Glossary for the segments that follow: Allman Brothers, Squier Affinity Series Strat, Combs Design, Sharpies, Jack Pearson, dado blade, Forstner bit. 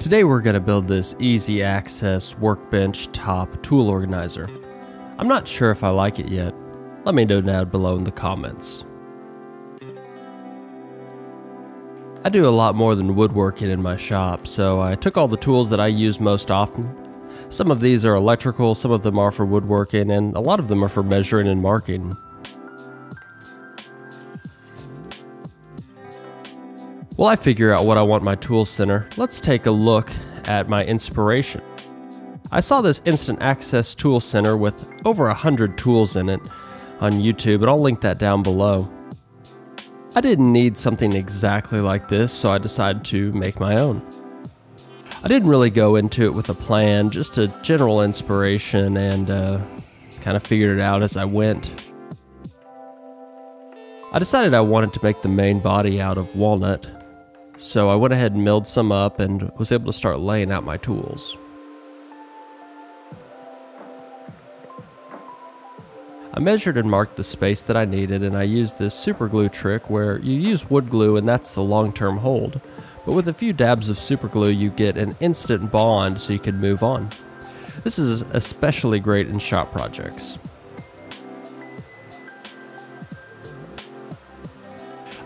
Today we're going to build this easy access workbench top tool organizer. I'm not sure if I like it yet. Let me know down below in the comments. I do a lot more than woodworking in my shop, so I took all the tools that I use most often. Some of these are electrical, some of them are for woodworking, and a lot of them are for measuring and marking. While I figure out what I want my tool center, let's take a look at my inspiration. I saw this instant access tool center with over 100 tools in it on YouTube, and I'll link that down below. I didn't need something exactly like this, so I decided to make my own. I didn't really go into it with a plan, just a general inspiration, and kind of figured it out as I went. I decided I wanted to make the main body out of walnut, so I went ahead and milled some up and was able to start laying out my tools. I measured and marked the space that I needed, and I used this super glue trick where you use wood glue and that's the long-term hold, but with a few dabs of super glue you get an instant bond so you can move on. This is especially great in shop projects.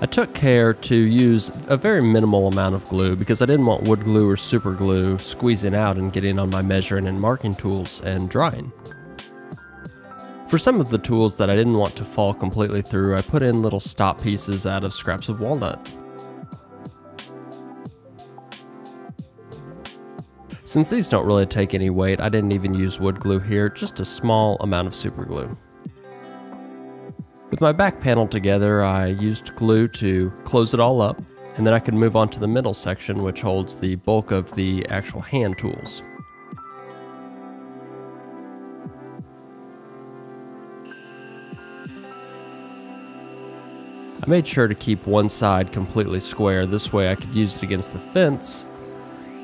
I took care to use a very minimal amount of glue because I didn't want wood glue or super glue squeezing out and getting on my measuring and marking tools and drying. For some of the tools that I didn't want to fall completely through, I put in little stop pieces out of scraps of walnut. Since these don't really take any weight, I didn't even use wood glue here, just a small amount of super glue. With my back panel together, I used glue to close it all up, and then I could move on to the middle section, which holds the bulk of the actual hand tools. I made sure to keep one side completely square, this way I could use it against the fence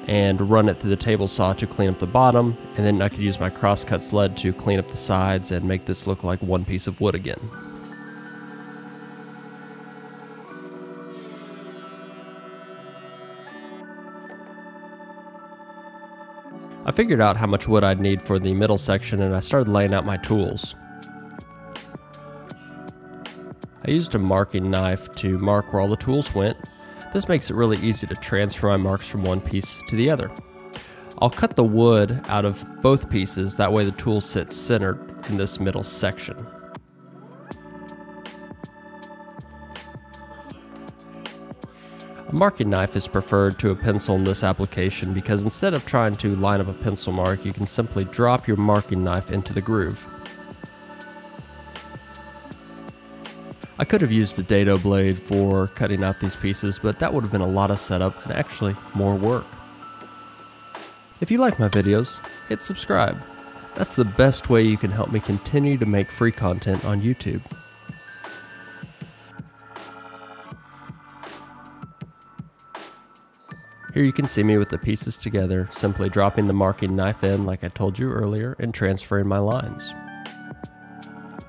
and run it through the table saw to clean up the bottom, and then I could use my crosscut sled to clean up the sides and make this look like one piece of wood again. I figured out how much wood I'd need for the middle section and I started laying out my tools. I used a marking knife to mark where all the tools went. This makes it really easy to transfer my marks from one piece to the other. I'll cut the wood out of both pieces, that way the tool sits centered in this middle section. A marking knife is preferred to a pencil in this application because instead of trying to line up a pencil mark, you can simply drop your marking knife into the groove. I could have used a dado blade for cutting out these pieces, but that would have been a lot of setup and actually more work. If you like my videos, hit subscribe. That's the best way you can help me continue to make free content on YouTube. Here you can see me with the pieces together, simply dropping the marking knife in like I told you earlier and transferring my lines.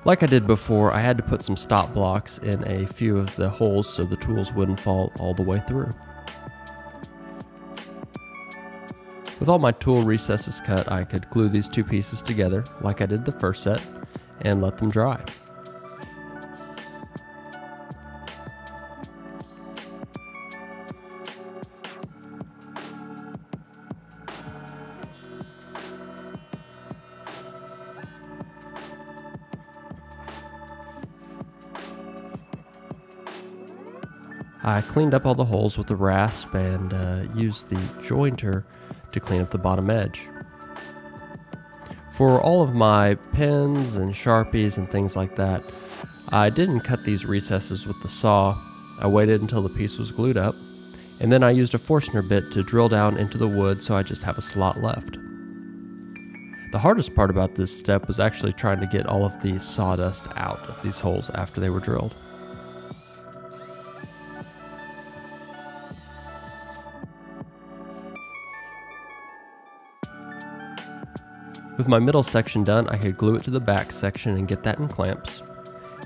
Like I did before, I had to put some stop blocks in a few of the holes so the tools wouldn't fall all the way through. With all my tool recesses cut, I could glue these two pieces together like I did the first set and let them dry. I cleaned up all the holes with the rasp and used the jointer to clean up the bottom edge. For all of my pens and Sharpies and things like that, I didn't cut these recesses with the saw. I waited until the piece was glued up, and then I used a Forstner bit to drill down into the wood so I just have a slot left. The hardest part about this step was actually trying to get all of the sawdust out of these holes after they were drilled. With my middle section done, I could glue it to the back section and get that in clamps,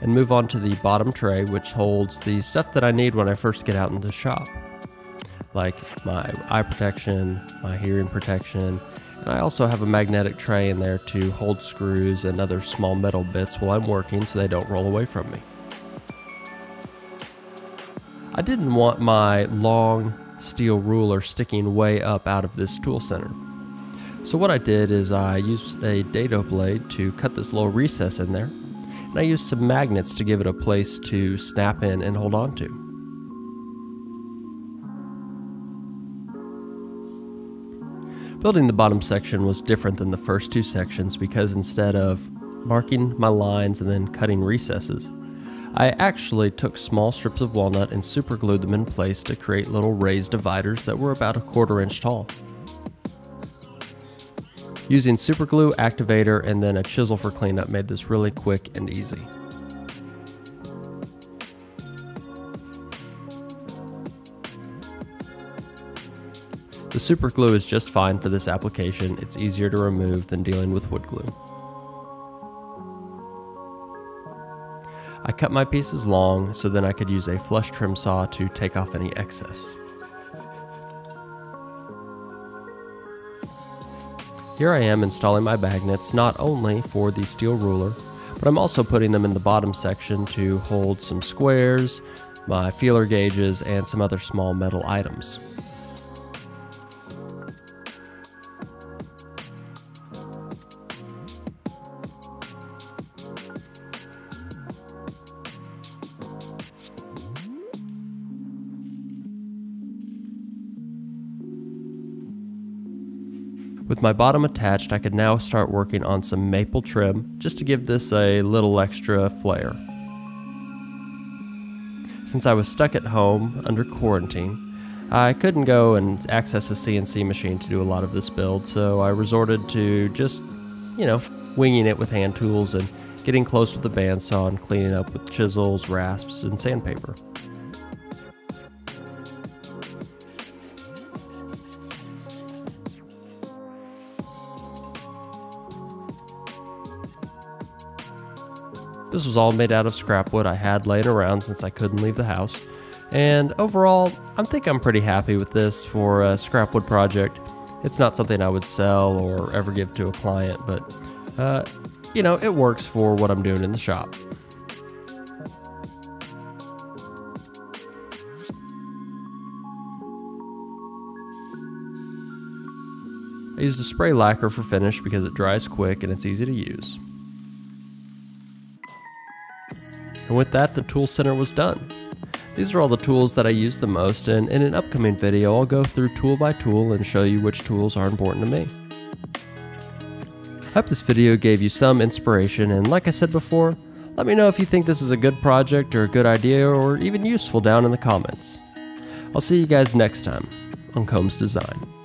and move on to the bottom tray, which holds the stuff that I need when I first get out in the shop. like my eye protection, my hearing protection, and I also have a magnetic tray in there to hold screws and other small metal bits while I'm working so they don't roll away from me. I didn't want my long steel ruler sticking way up out of this tool center. So what I did is I used a dado blade to cut this little recess in there, and I used some magnets to give it a place to snap in and hold on to. Building the bottom section was different than the first two sections because instead of marking my lines and then cutting recesses, I actually took small strips of walnut and superglued them in place to create little raised dividers that were about a 1/4 inch tall. Using superglue, activator, and then a chisel for cleanup made this really quick and easy. The super glue is just fine for this application. It's easier to remove than dealing with wood glue. I cut my pieces long so then I could use a flush trim saw to take off any excess. Here I am installing my magnets not only for the steel ruler, but I'm also putting them in the bottom section to hold some squares, my feeler gauges, and some other small metal items. With my bottom attached, I could now start working on some maple trim just to give this a little extra flair. Since I was stuck at home under quarantine, I couldn't go and access a CNC machine to do a lot of this build, so I resorted to just, winging it with hand tools and getting close with the bandsaw and cleaning up with chisels, rasps, and sandpaper. This was all made out of scrap wood I had laying around since I couldn't leave the house. And overall, I think I'm pretty happy with this for a scrap wood project. It's not something I would sell or ever give to a client, but it works for what I'm doing in the shop. I used a spray lacquer for finish because it dries quick and it's easy to use. And with that, the tool center was done. These are all the tools that I use the most, and in an upcoming video, I'll go through tool by tool and show you which tools are important to me. I hope this video gave you some inspiration, and like I said before, let me know if you think this is a good project or a good idea or even useful down in the comments. I'll see you guys next time on Combs Design.